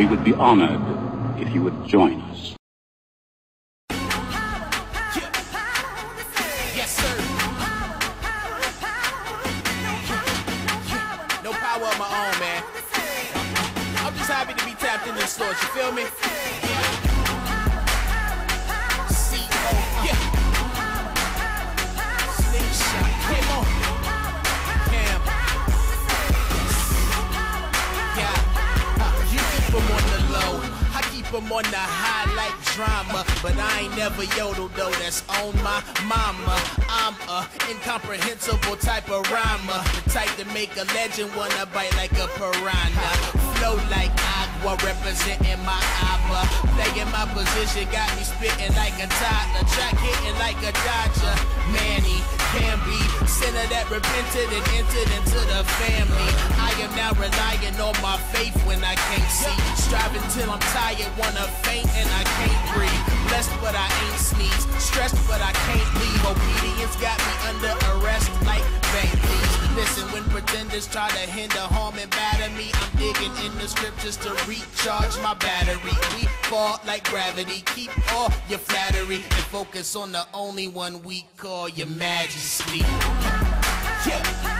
We would be honored if you would join us. Yes, sir. No power of my own, man. I'm just happy to be tapped in this torch, you feel me? I'm on the high like drama, but I ain't never yodeled though, that's on my mama. I'm a incomprehensible type of rhymer, the type to make a legend wanna bite like a piranha. Flow like agua, representing my opera. Playing my position got me spitting like a toddler, track hitting like a dodger. Manny can be sinner that repented and entered into the family. I am now relying on my faith when I can't see, striving till I'm tired, wanna faint and I can't breathe. Blessed but I ain't sneeze, stressed but I can't leave. Obedience got me under arrest like babies. Listen, when pretenders try to hinder, harm and batter me, I'm digging in the scriptures to recharge my battery. We fall like gravity, keep all your flattery and focus on the only one we call your majesty. Yeah.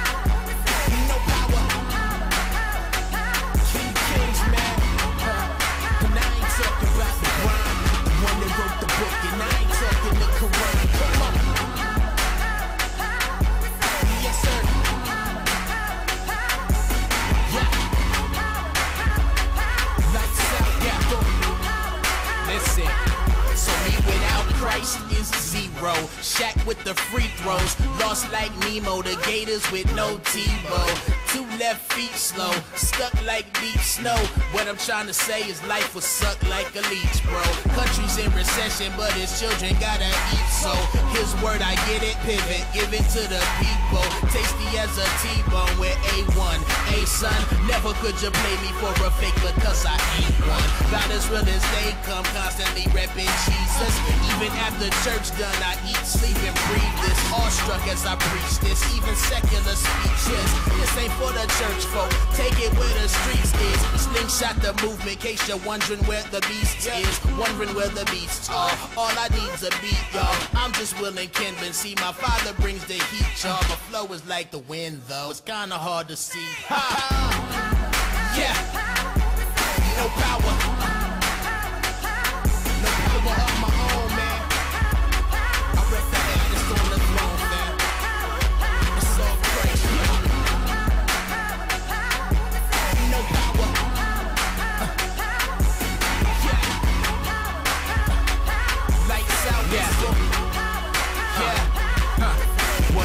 Shaq with the free throws, lost like Nemo, the Gators with no Tebow. Two left feet slow, stuck like deep snow. What I'm trying to say is life will suck like a leech, bro. Country's in recession, but his children gotta eat, so his word, I get it, pivot, give it to the people. Tasty as a T-bone, we're A1, A son. Never could you play me for a fake because I ain't one. About as real as they come, constantly repping Jesus. Even after church done, I eat, sleep, and breathe this. Awestruck as I preach this, even secular speeches. This ain't for the church folk, take it where the streets is. Slingshot the movement, case you're wondering where the beast is. Wondering where the beasts are, all I need's a beat, y'all. I'm just Will and Kenvin, see my father brings the heat, y'all. My flow is like the wind though, it's kinda hard to see. Ha! Yeah, no power. No power of my own, man. I rep the artist on the throne, man. It's all crazy.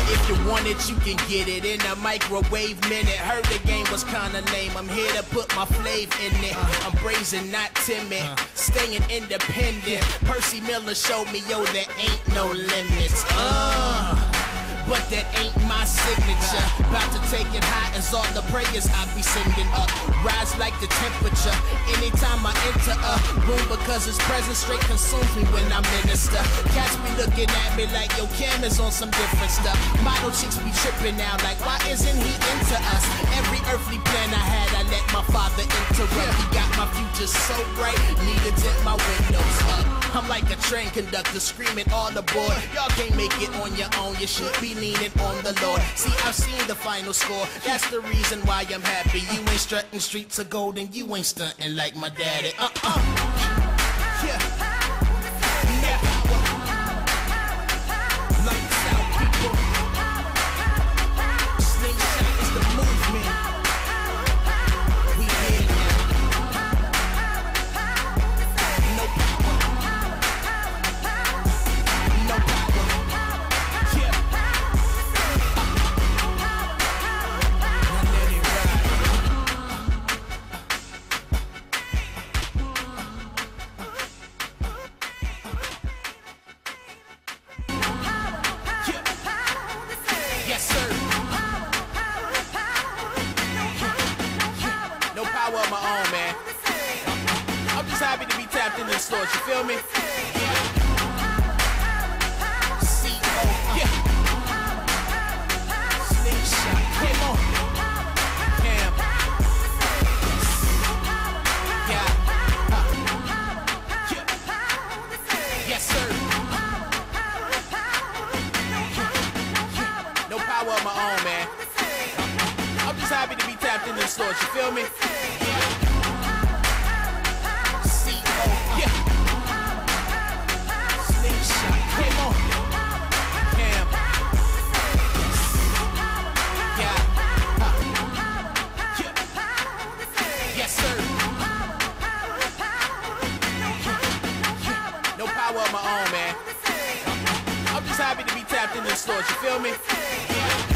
If you want it, you can get it in a microwave minute. Heard the game was kinda lame, I'm here to put my flave in it. I'm brazen, not timid, staying independent. Percy Miller showed me, yo, there ain't no limits. But that ain't my signature. About to take it high as all the prayers I be sending up. Rise like the temperature anytime I enter a room, because his presence straight consumes me when I minister. Cats be looking at me like yo, Cam is on some different stuff. Model chicks be tripping now like why isn't he into us? Every earthly plan I had, I let my father interrupt. He got my future so bright, need to tip my windows up. I'm like a train conductor screaming all aboard. Y'all can't make it on your own, you should be leaning on the Lord. See, I've seen the final score, that's the reason why I'm happy. You ain't strutting streets of gold and you ain't stunting like my daddy. Yeah. Yeah. next Lord, you feel me? Yeah. Slingshot, come on. Damn. Yeah. Yeah. Yes, sir. No power of my own, man. I'm just happy to be tapped into this Lord, you feel me?